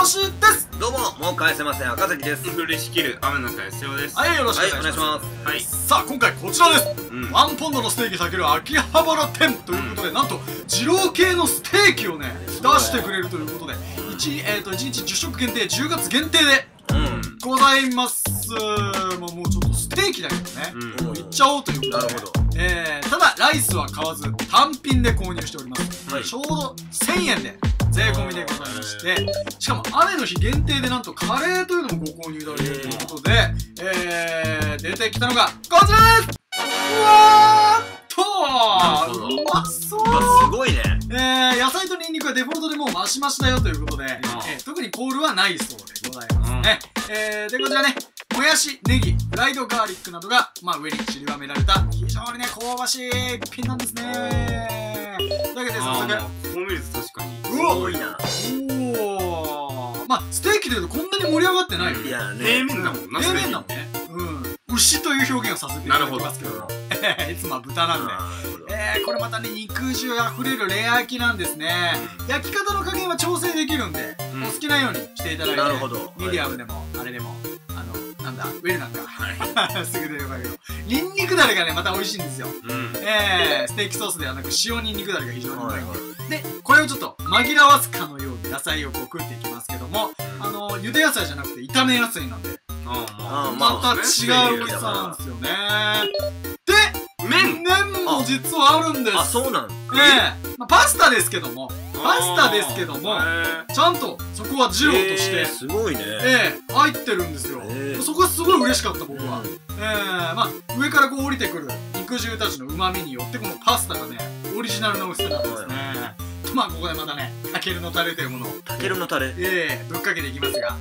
よしです。どうも、もう返せません、赤崎です。振りしきる雨の返しようです。はい、よろしくお願いします。はい、さあ今回こちらです。ワンポンドのステーキ炊ける秋葉原店ということで、なんと二郎系のステーキをね出してくれるということで、1日10食限定、10月限定でございます。もうちょっとステーキだけどね、もういっちゃおうということで、ただライスは買わず単品で購入しております。ちょうど1000円で税込みでございまして、しかも雨の日限定でなんとカレーというのもご購入いただけるということで、出てきたのがこちらです。うわーっとうまそう。すごいね。野菜とニンニクはデフォルトでもうマシマシだよということで、特にコールはないそうでございますね。でこちらね、もやし、ネギ、フライドガーリックなどが、上に散りばめられた非常にね香ばしい一品なんですね。だけで早速こう見ると確かにうわ多いな。おお、ステーキでいうとこんなに盛り上がってないよね。いやね、平面だもんな。平面だもんね。牛という表現をさせていただきますけど、いつもは豚なんで、これまたね肉汁あふれるレア焼きなんですね。焼き方の加減は調整できるんで、お好きなようにしていただいて、ミディアムでもあれでもウェルなんかすぐ出ればいいけど、ニンニクだれがねまた美味しいんですよ。ステーキソースではなく塩ニンニクだれが非常にうまいで、これをちょっと紛らわすかのように野菜をこう食っていきますけども、茹で野菜じゃなくて炒め野菜なんでまた違う美味しさなんですよね。で麺も実はあるんです。あ、そうなん。パスタですけども、ちゃんとそこは二郎としてすごいね入ってるんですよ。そこはすごい嬉しかった。僕は上からこう降りてくる肉汁たちのうまみによって、このパスタがねオリジナルの美味しさなんですね。ここでまたねたけるのタレというものをぶっかけていきますが、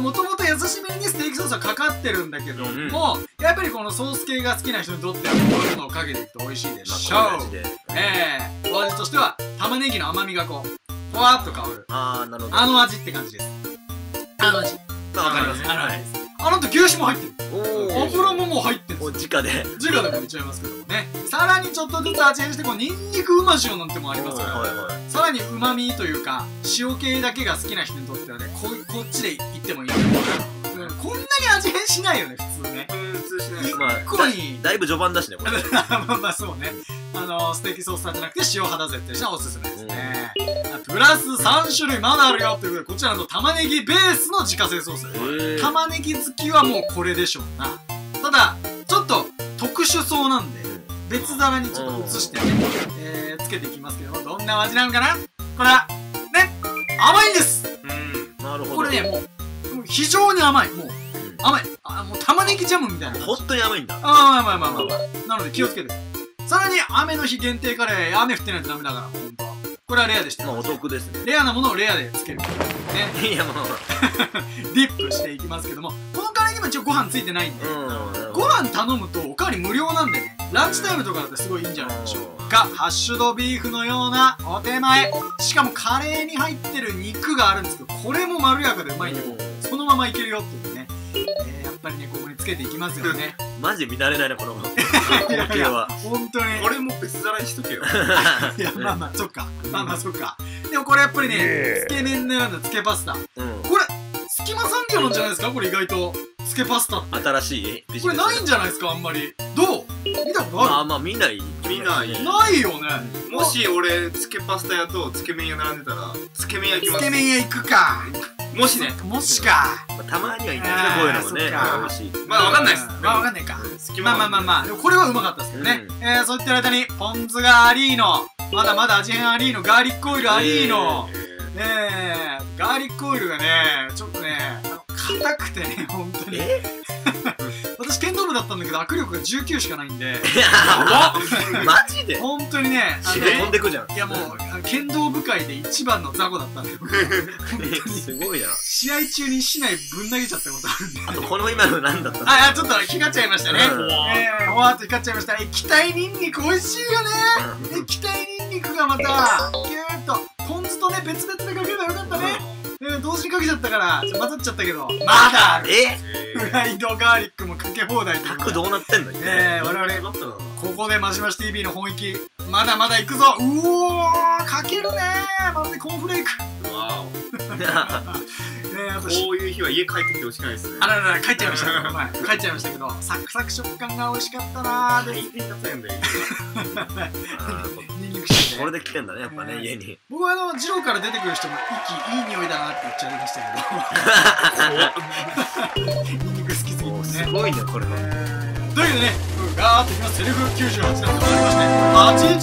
もともと優しめにステーキソースはかかってるんだけども、やっぱりこのソース系が好きな人にとってはこういうのをかけていくと美味しいでしょう。お味としては玉ねぎの甘みがこうふわっと香るあの味って感じです。あの味わかります。あのと牛脂も入ってる、油ももう入ってるんですよ。直でもいっちゃいますけどもね。さらにちょっとずつ味変して、こうニンニクうま塩なんてもありますから、さらにうまみというか塩系だけが好きな人にとってはね、こっちでいってもいい。こんなに味変しないよね普通ね。1個にだいぶ序盤だしねこれ。そうね、ステーキソースさんじゃなくて塩肌ゼっていうのはおすすめですね。プラス3種類まだあるよということで、こちらの玉ねぎベースの自家製ソース、玉ねぎ好きはもうこれでしょうな。ただちょっと特殊そうなんで別皿にちょっと移してね、つけていきますけども、どんな味なのかな。これはね甘いんです。なるほど。これねもう非常に甘い。もう甘い、もう玉ねぎジャムみたいな。本当に甘いんだ。なので気をつけて。さらに雨の日限定カレー、雨降ってないとダメだから本当は。これはレアでした。お得ですね。レアなものをレアでつけるね。いやもうディップしていきますけども、このカレーにも一応ご飯ついてないんで、ご飯頼むとおかわり無料なんでね、ランチタイムとかだってすごいいいんじゃないでしょうか。ハッシュドビーフのようなお手前、しかもカレーに入ってる肉があるんですけど、これもまろやかでうまいんで、そのままいけるよっていうね。やっぱりねここにつけていきますよね。マジ乱れないねこの光景は。本当にこれも別皿にしとけよ。いやそっかそっか。でもこれやっぱりね、つけ麺のようなつけパスタ、これ隙間産業なんじゃないですか。これ意外とつけパスタって新しいこれないんじゃないですか。あんまりどう見たことある？まあ見ないないよね。もし俺つけパスタ屋とつけ麺屋並んでたらつけ麺屋行きます。つけ麺屋行くか。もしね、もしかたまにはいいんだけど、こういうのもね美味しい。まあわかんないです。まあわかんないか。でもこれはうまかったですけどね。そういった間にポン酢がありーの、まだまだ味変ありーの、ガーリックオイルありーのガーリックオイルがねちょっとね硬くてね、本当に私剣道部だったんだけど握力が19しかないんで。マジで本当にね飛んでくじゃん。いやもう剣道部界で一番の雑魚だったんだよ。すごいな。試合中に市内ぶん投げちゃったことあるんで。あとこの今の何だったの？あ、ちょっと光っちゃいましたね。ほわっと光っちゃいました。液体ニンニク美味しいよね。液体ニンニクがまたギューッとポン酢とね別々でかければよかったね。同時にかけちゃったから混ざっちゃったけどまだある。フライドガーリックもかけ放題。タクどうなってんの？我々ここでマシマシ TV の本域まだまだ行くぞ。うおー、かけるねー、まるでコーンフレーク。わーおこういう日は家帰ってきてほしくないですね。あららら、帰っちゃいました。はい、帰っちゃいましたけど、サクサク食感が美味しかったなー。で1点だったんだよ。これで来てんだね、やっぱね、家に。僕は二郎から出てくる人も息いい匂いだなって言っちゃいましたけど。ニンニク好きすぎてね。すごいね、これね。というわけでね、ガーッといきます。セルフ98なんてございまして、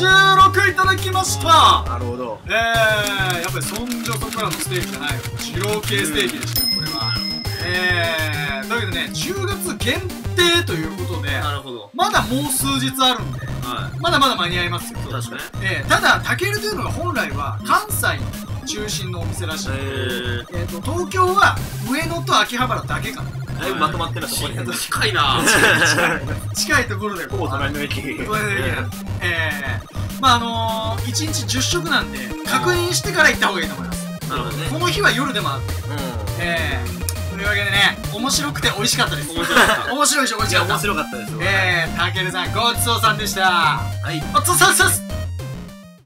86いただきました。なるほど。やっぱりそんじょそこらのステーキじゃない、二郎系ステーキでした、これは。というわけでね、10月限定ということで、まだもう数日あるんで。まだまだ間に合いますよ。ただたけるというのが本来は関西の中心のお店らしい。東京は上野と秋葉原だけかな。だいぶまとまってる。近いな。近いところでほぼ隣の駅。まあ1日10食なんで確認してから行った方がいいと思います。この日は夜でもあって。というわけでね、面白くて美味しかったです。面白いし、美味しかった。面白かったです。たけるさん、ごちそうさんでした。はい。おつさんです。